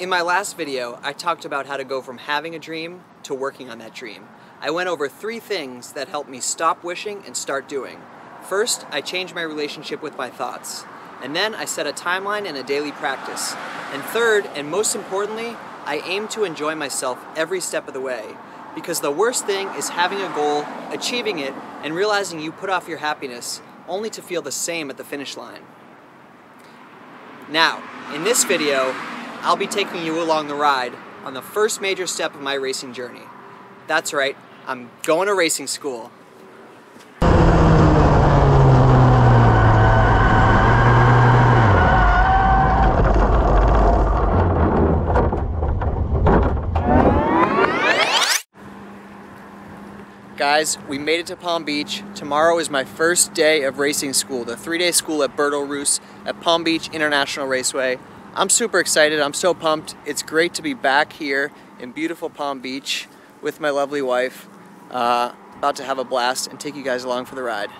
In my last video, I talked about how to go from having a dream to working on that dream. I went over three things that helped me stop wishing and start doing. First, I changed my relationship with my thoughts. And then I set a timeline and a daily practice. And third, and most importantly, I aim to enjoy myself every step of the way. Because the worst thing is having a goal, achieving it, and realizing you put off your happiness only to feel the same at the finish line. Now, in this video, I'll be taking you along the ride on the first major step of my racing journey. That's right, I'm going to racing school. Guys, we made it to Palm Beach. Tomorrow is my first day of racing school, the three-day school at Bertil Roos at Palm Beach International Raceway. I'm super excited, I'm so pumped. It's great to be back here in beautiful Palm Beach with my lovely wife. About to have a blast and take you guys along for the ride.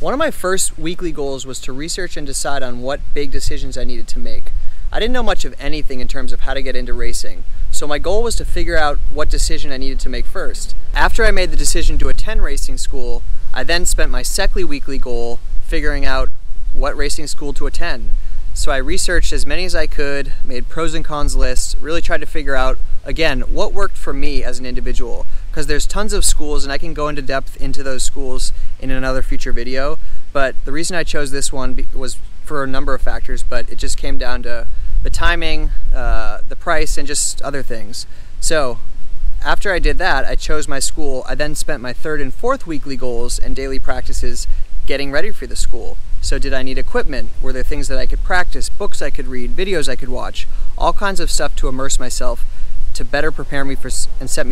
One of my first weekly goals was to research and decide on what big decisions I needed to make. I didn't know much of anything in terms of how to get into racing, so my goal was to figure out what decision I needed to make first. After I made the decision to attend racing school, I then spent my second weekly goal figuring out what racing school to attend. So I researched as many as I could, made pros and cons lists, really tried to figure out, again, what worked for me as an individual. Because there's tons of schools and I can go into depth into those schools in another future video, but the reason I chose this one was for a number of factors, but it just came down to the timing, the price, and just other things. So after I did that, I chose my school. I then spent my third and fourth weekly goals and daily practices getting ready for the school. So did I need equipment? Were there things that I could practice, books I could read, videos I could watch, all kinds of stuff to immerse myself to better prepare me for and set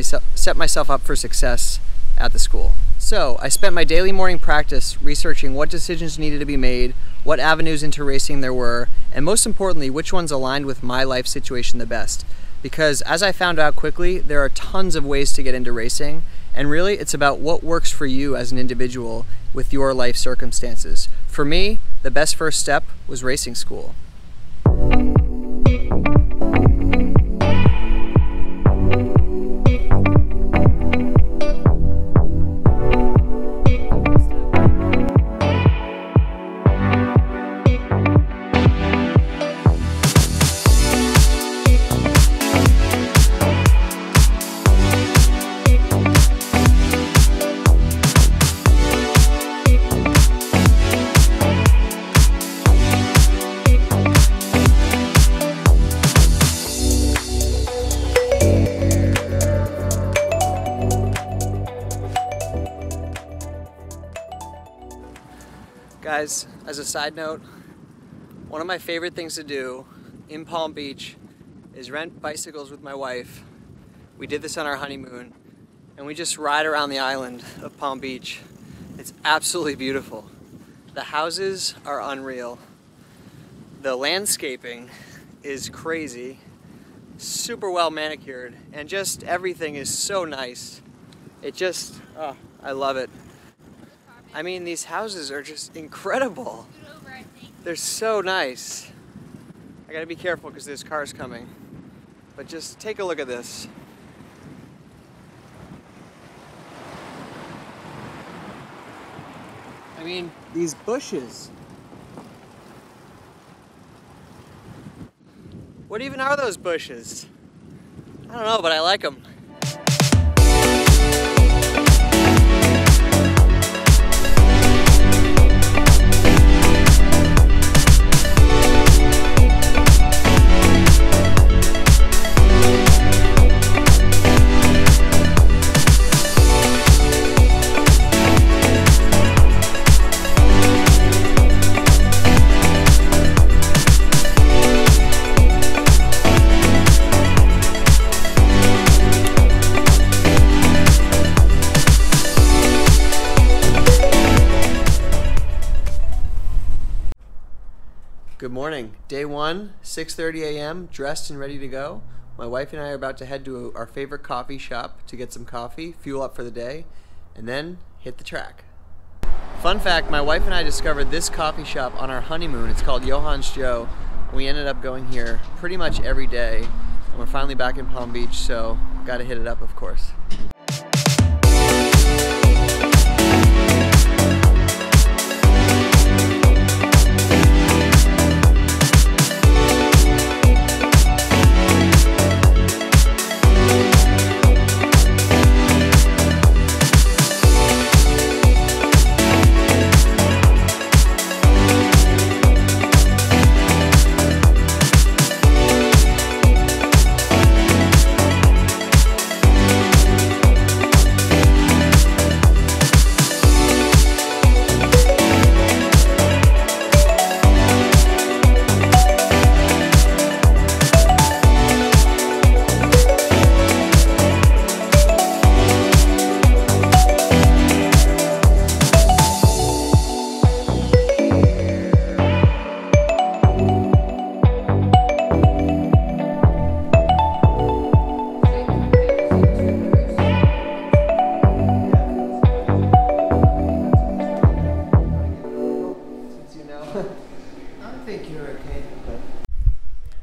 myself up for success at the school. So I spent my daily morning practice researching what decisions needed to be made, what avenues into racing there were, and most importantly, which ones aligned with my life situation the best. Because as I found out quickly, there are tons of ways to get into racing, and really it's about what works for you as an individual with your life circumstances. For me, the best first step was racing school. Guys, as a side note, one of my favorite things to do in Palm Beach is rent bicycles with my wife. We did this on our honeymoon, and we just ride around the island of Palm Beach. It's absolutely beautiful. The houses are unreal. The landscaping is crazy, super well manicured, and just everything is so nice. It just, oh, I love it. I mean, these houses are just incredible. They're so nice. I gotta be careful because there's cars coming. But just take a look at this. I mean, these bushes. What even are those bushes? I don't know, but I like them. Good morning. Day one, 6:30 a.m., dressed and ready to go. My wife and I are about to head to our favorite coffee shop to get some coffee, fuel up for the day, and then hit the track. Fun fact, my wife and I discovered this coffee shop on our honeymoon. It's called Johann's Joe. We ended up going here pretty much every day, and we're finally back in Palm Beach, so gotta hit it up, of course.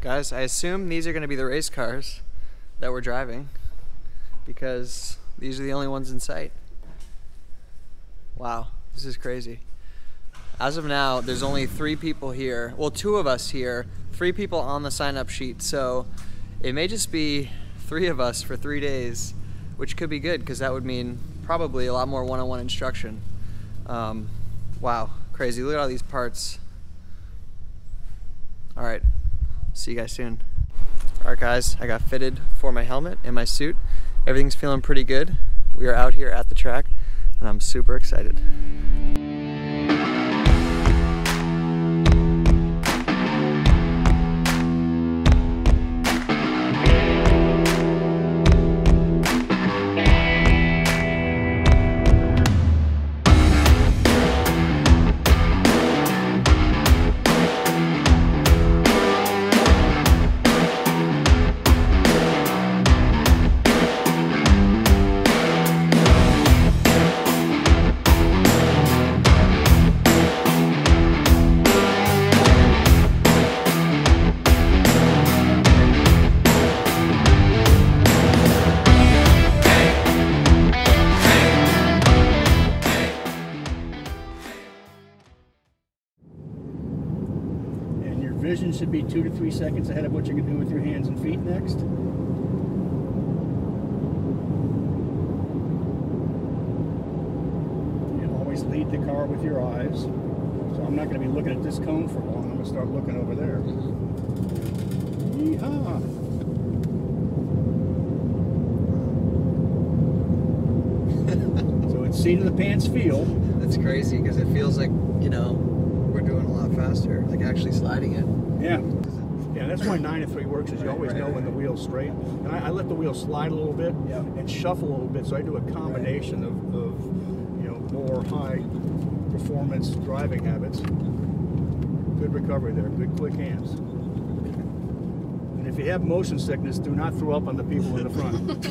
Guys, I assume these are going to be the race cars that we're driving because these are the only ones in sight. Wow, this is crazy. As of now, there's only 3 people here. Well, 2 of us here, 3 people on the sign-up sheet. So it may just be 3 of us for 3 days, which could be good because that would mean probably a lot more one-on-one instruction. Wow, crazy. Look at all these parts. All right. See you guys soon. All right, guys, I got fitted for my helmet and my suit. Everything's feeling pretty good. We are out here at the track, and I'm super excited. Vision should be 2 to 3 seconds ahead of what you can do with your hands and feet next. And always lead the car with your eyes. So I'm not going to be looking at this cone for long. I'm going to start looking over there. Yeehaw! So it's seat of the pants feel. That's crazy because it feels like, you know, faster, like actually sliding it. Yeah. Yeah, that's why 9 to 3 works, is you always know when the wheel's straight. And I let the wheel slide a little bit and shuffle a little bit, so I do a combination of you know, more high performance driving habits. Good recovery there, good quick hands. And if you have motion sickness, do not throw up on the people in the front.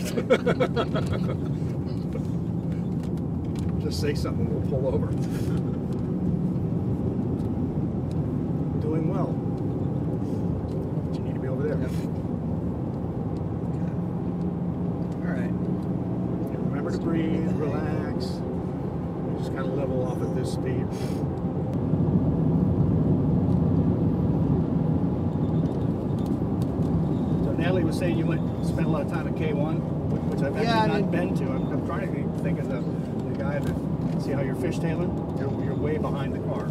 Just say something, we'll pull over. Doing well. But you need to be over there. Yep. Okay. All right. Yeah, remember to breathe, relax. You just kind of level off at this speed. So Natalie was saying you spent a lot of time at K1, which I've actually not been to. I'm trying to think of the guy that, see how you're fishtailing? You're way behind the car.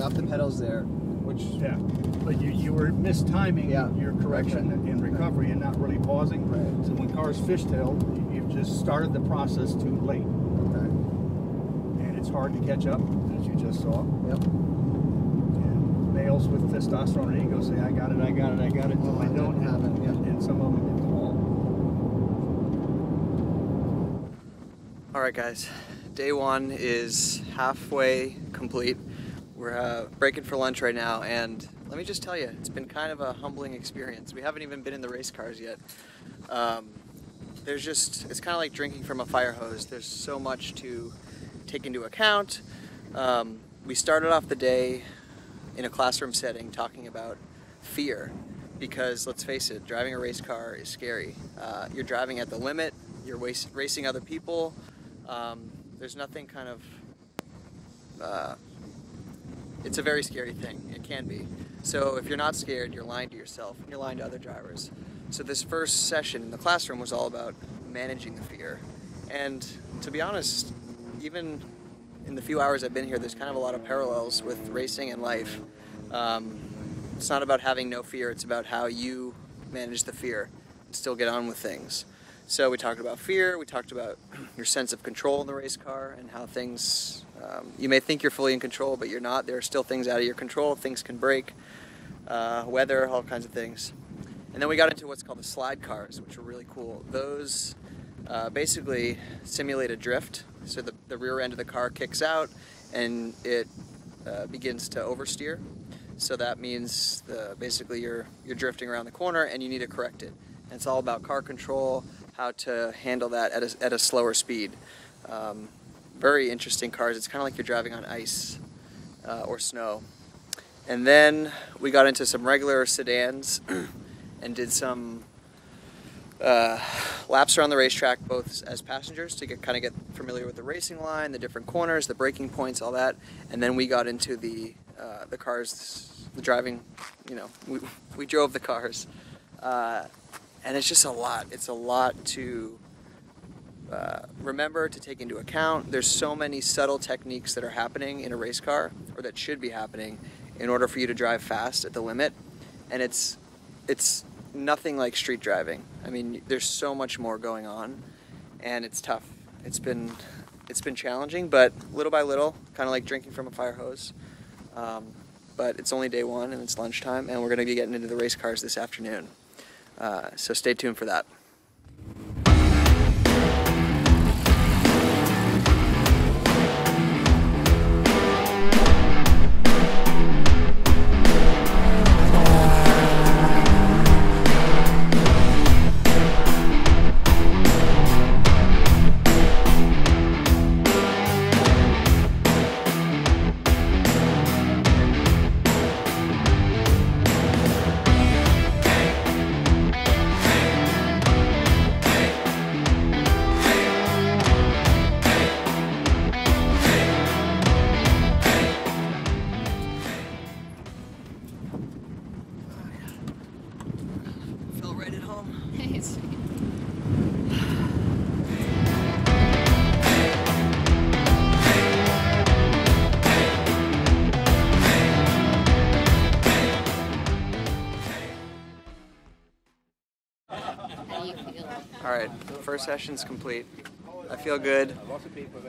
Off the pedals there, which but you were mistiming your correction and recovery and not really pausing. Right. So when cars fishtail, you've just started the process too late. Okay. And it's hard to catch up, as you just saw. Yep. And males with testosterone and ego say, "I got it, I got it, I got it," till I don't have it. Yep. And some of them hit the wall. All right, guys. Day 1 is halfway complete. We're breaking for lunch right now, and let me just tell you, it's been kind of a humbling experience. We haven't even been in the race cars yet. It's kind of like drinking from a fire hose. There's so much to take into account. We started off the day in a classroom setting talking about fear, because let's face it, driving a race car is scary. You're driving at the limit, you're racing other people. There's nothing kind of, it's a very scary thing, it can be. So if you're not scared, you're lying to yourself and you're lying to other drivers. So this first session in the classroom was all about managing the fear. And to be honest, even in the few hours I've been here, there's kind of a lot of parallels with racing and life. It's not about having no fear, it's about how you manage the fear and still get on with things. So we talked about fear, we talked about your sense of control in the race car and how things, you may think you're fully in control, but you're not. There are still things out of your control, things can break, weather, all kinds of things. And then we got into what's called the slide cars, which are really cool. Those basically simulate a drift, so the rear end of the car kicks out and it begins to oversteer. So that means basically you're drifting around the corner and you need to correct it. And it's all about car control, how to handle that at a slower speed. Very interesting cars. It's kind of like you're driving on ice or snow. And then we got into some regular sedans and did some laps around the racetrack, both as passengers to kind of get familiar with the racing line, the different corners, the braking points, all that. And then we got into the cars, the driving, you know, we drove the cars. And it's just a lot. It's a lot to remember, to take into account. There's so many subtle techniques that are happening in a race car, or that should be happening, in order for you to drive fast at the limit. And it's nothing like street driving. I mean, there's so much more going on, and it's tough. It's been challenging, but little by little, kind of like drinking from a fire hose. But it's only day one, and it's lunchtime, and we're going to be getting into the race cars this afternoon. So stay tuned for that. Alright, first session's complete. I feel good.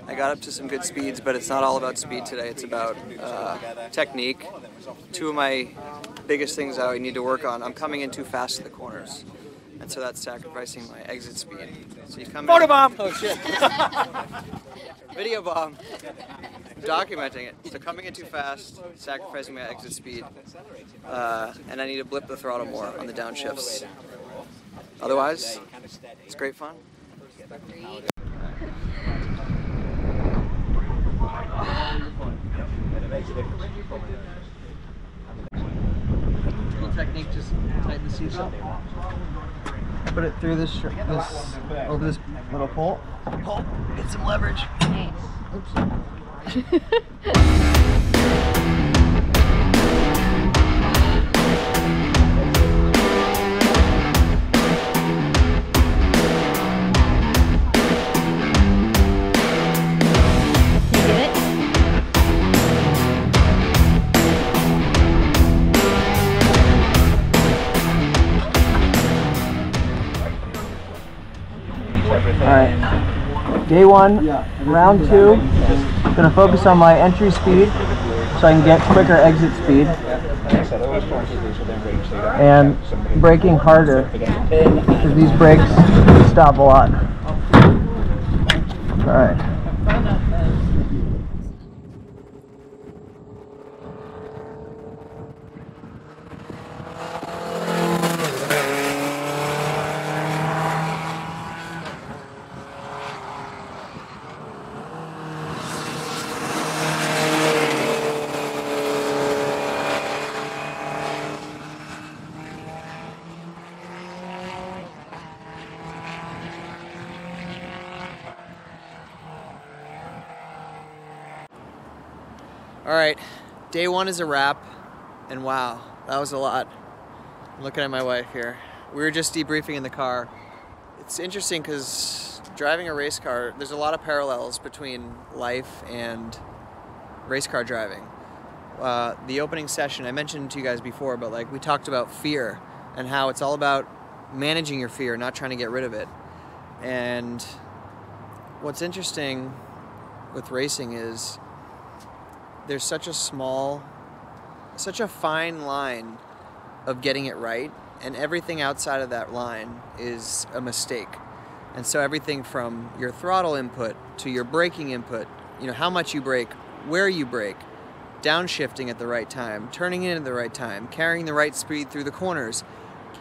I got up to some good speeds, but it's not all about speed today. It's about technique. Two of my biggest things that I need to work on, I'm coming in too fast to the corners. And so that's sacrificing my exit speed. So you come in. Photobomb! Oh shit! Video bomb! Documenting it. So coming in too fast, sacrificing my exit speed. And I need to blip the throttle more on the downshifts. Otherwise, it's great fun. Little technique, just tighten the seatbelt. Put it through this over this little pole. Get some leverage. Nice. Oops. Alright, day one, round two, I'm going to focus on my entry speed so I can get quicker exit speed and braking harder because these brakes stop a lot. Alright. All right, day one is a wrap, and wow, that was a lot. I'm looking at my wife here. We were just debriefing in the car. It's interesting because driving a race car, there's a lot of parallels between life and race car driving. The opening session, I mentioned to you guys before, but like we talked about fear and how it's all about managing your fear, not trying to get rid of it. And what's interesting with racing is there's such a fine line of getting it right, and everything outside of that line is a mistake. And so everything from your throttle input to your braking input, you know, how much you brake, where you brake, downshifting at the right time, turning in at the right time, carrying the right speed through the corners,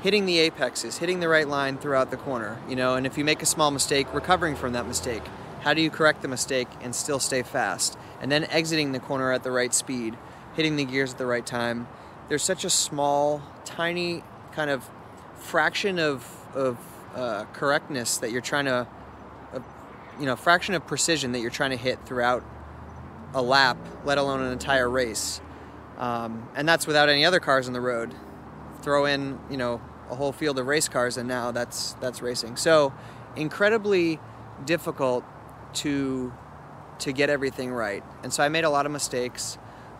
hitting the apexes, hitting the right line throughout the corner, you know, and if you make a small mistake, recovering from that mistake. How do you correct the mistake and still stay fast? And then exiting the corner at the right speed, hitting the gears at the right time. There's such a small, tiny kind of fraction of correctness that you're trying to, you know, fraction of precision that you're trying to hit throughout a lap, let alone an entire race. And that's without any other cars on the road. Throw in, you know, a whole field of race cars, and now that's racing. So incredibly difficult to get everything right. And so I made a lot of mistakes,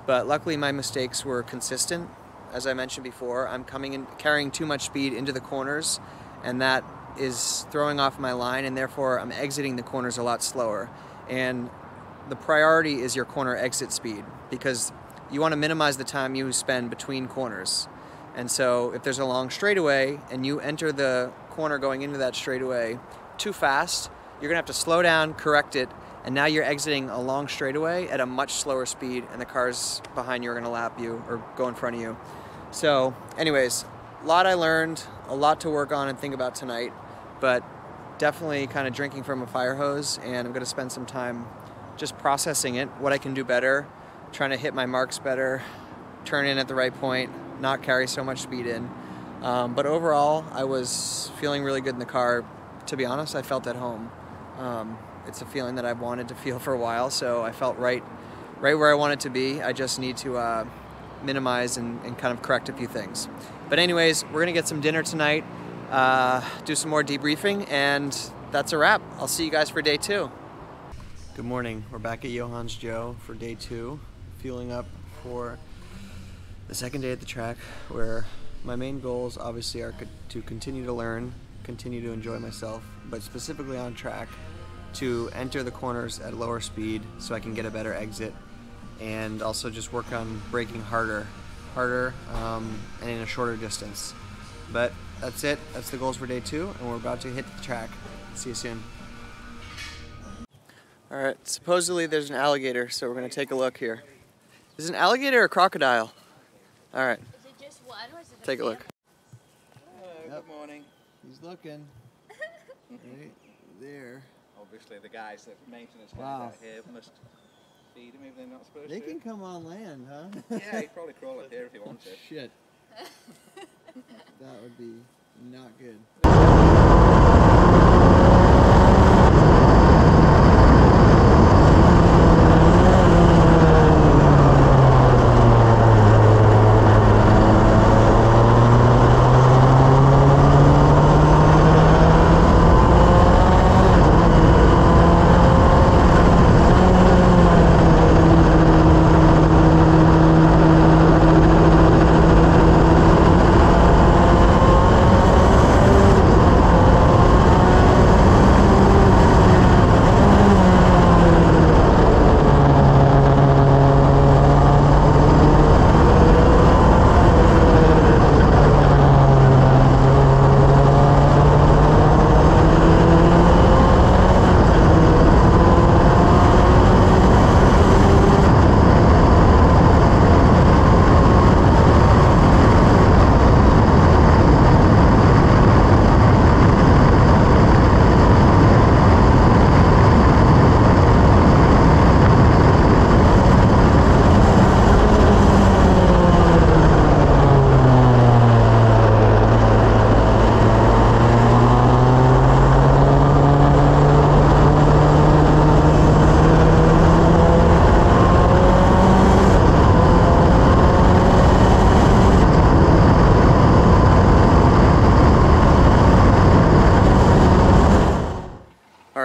but luckily my mistakes were consistent. As I mentioned before, I'm coming in carrying too much speed into the corners, and that is throwing off my line, and therefore I'm exiting the corners a lot slower. And the priority is your corner exit speed, because you want to minimize the time you spend between corners. And so if there's a long straightaway and you enter the corner going into that straightaway too fast, you're gonna have to slow down, correct it, and now you're exiting a long straightaway at a much slower speed, and the cars behind you are gonna lap you or go in front of you. So anyways, a lot I learned, a lot to work on and think about tonight, but definitely kind of drinking from a fire hose, and I'm gonna spend some time just processing it, what I can do better, trying to hit my marks better, turn in at the right point, not carry so much speed in. But overall, I was feeling really good in the car. To be honest, I felt at home. It's a feeling that I've wanted to feel for a while, so I felt right where I wanted to be. I just need to minimize and kind of correct a few things. But anyways, we're gonna get some dinner tonight, do some more debriefing, and that's a wrap. I'll see you guys for day two. Good morning, we're back at Johann's Joe for day two, fueling up for the second day at the track, where my main goals obviously are to continue to learn, continue to enjoy myself, but specifically on track, to enter the corners at lower speed so I can get a better exit, and also just work on braking harder, and in a shorter distance. But that's it, that's the goals for day two, and we're about to hit the track. See you soon. All right, supposedly there's an alligator, so we're gonna take a look here. Is it an alligator or a crocodile? All right. Is it just one, or is it take a look. Hello, yep. Good morning. He's looking. Right there. Obviously, the guys that maintenance guys out here must feed him if they're not supposed to. They can come on land, huh? Yeah, he'd probably crawl up here if he wanted. Shit. That would be not good.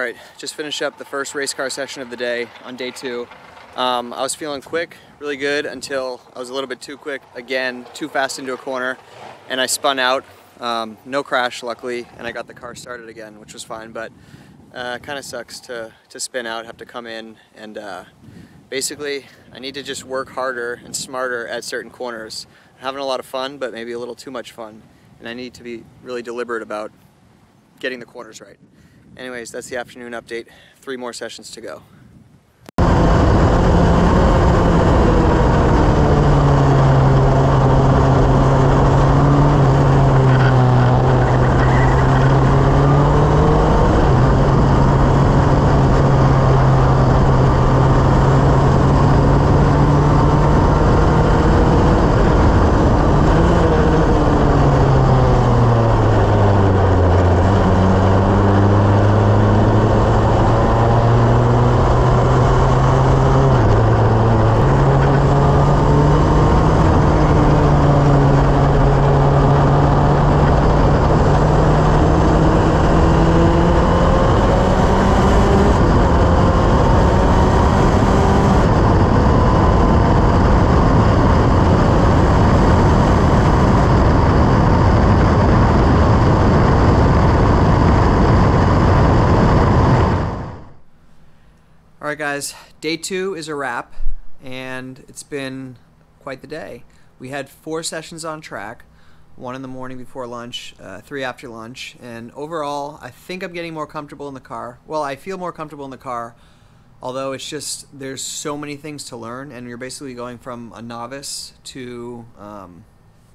right, just finished up the first race car session of the day on day two. I was feeling quick, really good, until I was a little bit too quick again, too fast into a corner, and I spun out. No crash, luckily, and I got the car started again, which was fine, but kind of sucks to spin out, have to come in, and basically I need to just work harder and smarter at certain corners. I'm having a lot of fun, but maybe a little too much fun, and I need to be really deliberate about getting the corners right. Anyways, that's the afternoon update. 3 more sessions to go. Alright guys, day two is a wrap, and it's been quite the day. We had 4 sessions on track, 1 in the morning before lunch, 3 after lunch, and overall I think I'm getting more comfortable in the car. Well, I feel more comfortable in the car, although it's just there's so many things to learn, and you're basically going from a novice to,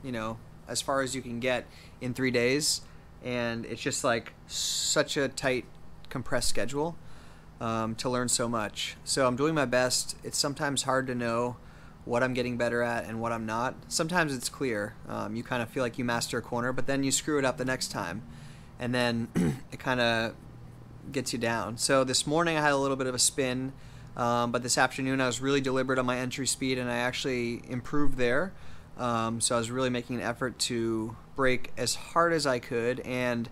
you know, as far as you can get in 3 days, and it's just like such a tight, compressed schedule. To learn so much. So I'm doing my best. It's sometimes hard to know what I'm getting better at and what I'm not. Sometimes it's clear. You kind of feel like you master a corner, but then you screw it up the next time. And then it kind of gets you down. So this morning I had a little bit of a spin, but this afternoon I was really deliberate on my entry speed and I actually improved there. So I was really making an effort to brake as hard as I could, and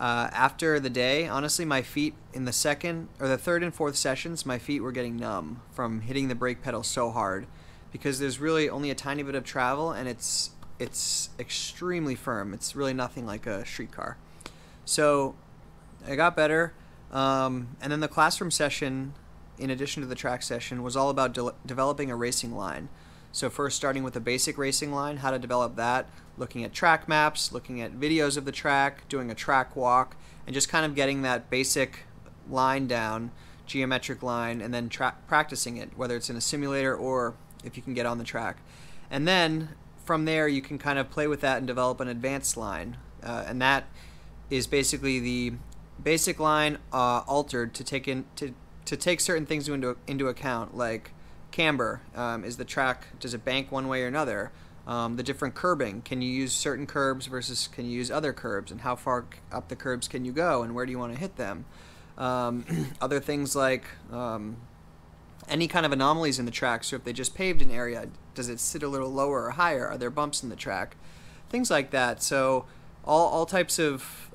after the day, honestly, my feet in the second or the third and fourth sessions, my feet were getting numb from hitting the brake pedal so hard, because there's really only a tiny bit of travel and it's extremely firm. It's really nothing like a street car. So I got better, and then the classroom session, in addition to the track session, was all about developing a racing line. So first starting with a basic racing line, how to develop that, looking at track maps, looking at videos of the track, doing a track walk, and just kind of getting that basic line down, geometric line, and then practicing it, whether it's in a simulator or if you can get on the track. And then from there you can kind of play with that and develop an advanced line, and that is basically the basic line altered to take in to take certain things into account, like camber. Is the track, does it bank one way or another? The different curbing, can you use certain curbs versus can you use other curbs, and how far up the curbs can you go and where do you want to hit them? Other things like any kind of anomalies in the track, so if they just paved an area, does it sit a little lower or higher? Are there bumps in the track? Things like that. So all types of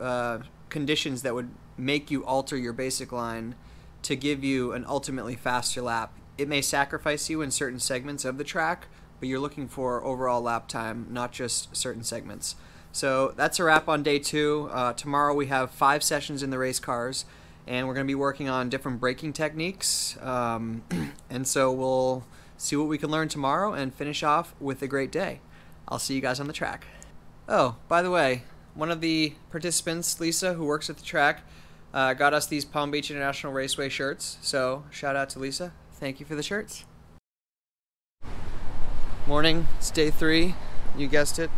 conditions that would make you alter your basic line to give you an ultimately faster lap. It may sacrifice you in certain segments of the track, but you're looking for overall lap time, not just certain segments. So that's a wrap on day two. Tomorrow we have 5 sessions in the race cars, and we're going to be working on different braking techniques. And so we'll see what we can learn tomorrow and finish off with a great day. I'll see you guys on the track. Oh, by the way, one of the participants, Lisa, who works at the track, got us these Palm Beach International Raceway shirts. So shout out to Lisa. Thank you for the shirts. Morning, it's day 3, you guessed it.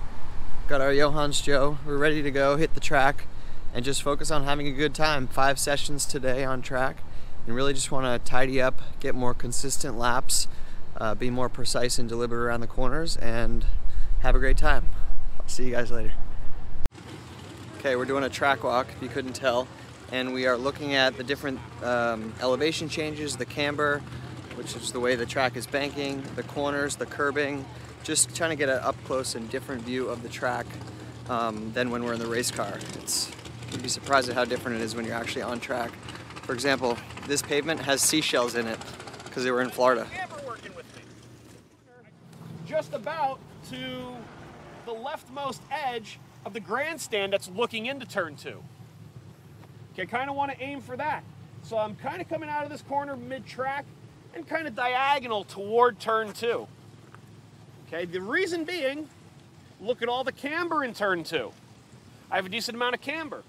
Got our Johann's Joe, we're ready to go, hit the track, and just focus on having a good time. 5 sessions today on track, and really just wanna tidy up, get more consistent laps, be more precise and deliberate around the corners, and have a great time. I'll see you guys later. Okay, we're doing a track walk, if you couldn't tell, and we are looking at the different elevation changes, the camber, which is the way the track is banking, the corners, the curbing, just trying to get an up-close and different view of the track than when we're in the race car. You'd be surprised at how different it is when you're actually on track For example, this pavement has seashells in it because they were in Florida. Just about to the leftmost edge of the grandstand that's looking into turn two. Okay, I kind of want to aim for that. So I'm kind of coming out of this corner mid-track and kind of diagonal toward turn two. Okay, the reason being, look at all the camber in turn two. I have a decent amount of camber.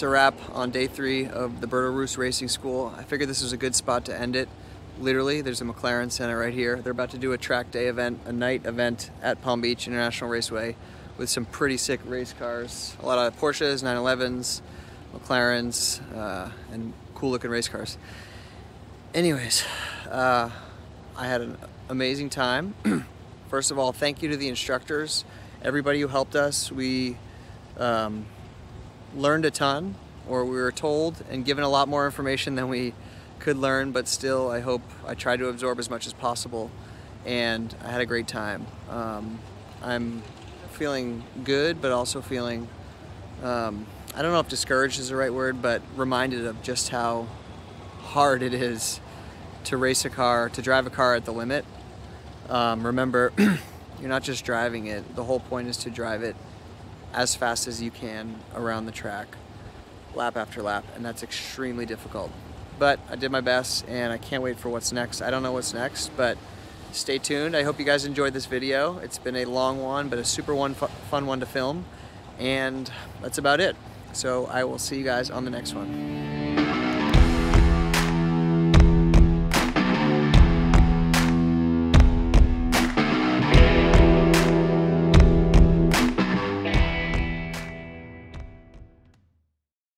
that's a wrap on day 3 of the Bertil Roos Racing School. I figured this was a good spot to end it. Literally, there's a McLaren Center right here. They're about to do a track day event, a night event at Palm Beach International Raceway with some pretty sick race cars. A lot of Porsches, 911s, McLarens, and cool looking race cars. Anyways, I had an amazing time. First of all, thank you to the instructors, everybody who helped us. We learned a ton, or we were told and given a lot more information than we could learn, but still I hope I tried to absorb as much as possible, and I had a great time. I'm feeling good, but also feeling, I don't know if discouraged is the right word, but reminded of just how hard it is to race a car, to drive a car at the limit. Remember, you're not just driving it. The whole point is to drive it as fast as you can around the track, lap after lap, and that's extremely difficult. But I did my best, and I can't wait for what's next. I don't know what's next, but stay tuned. I hope you guys enjoyed this video. It's been a long one, but a super fun one to film, and that's about it. So I will see you guys on the next one.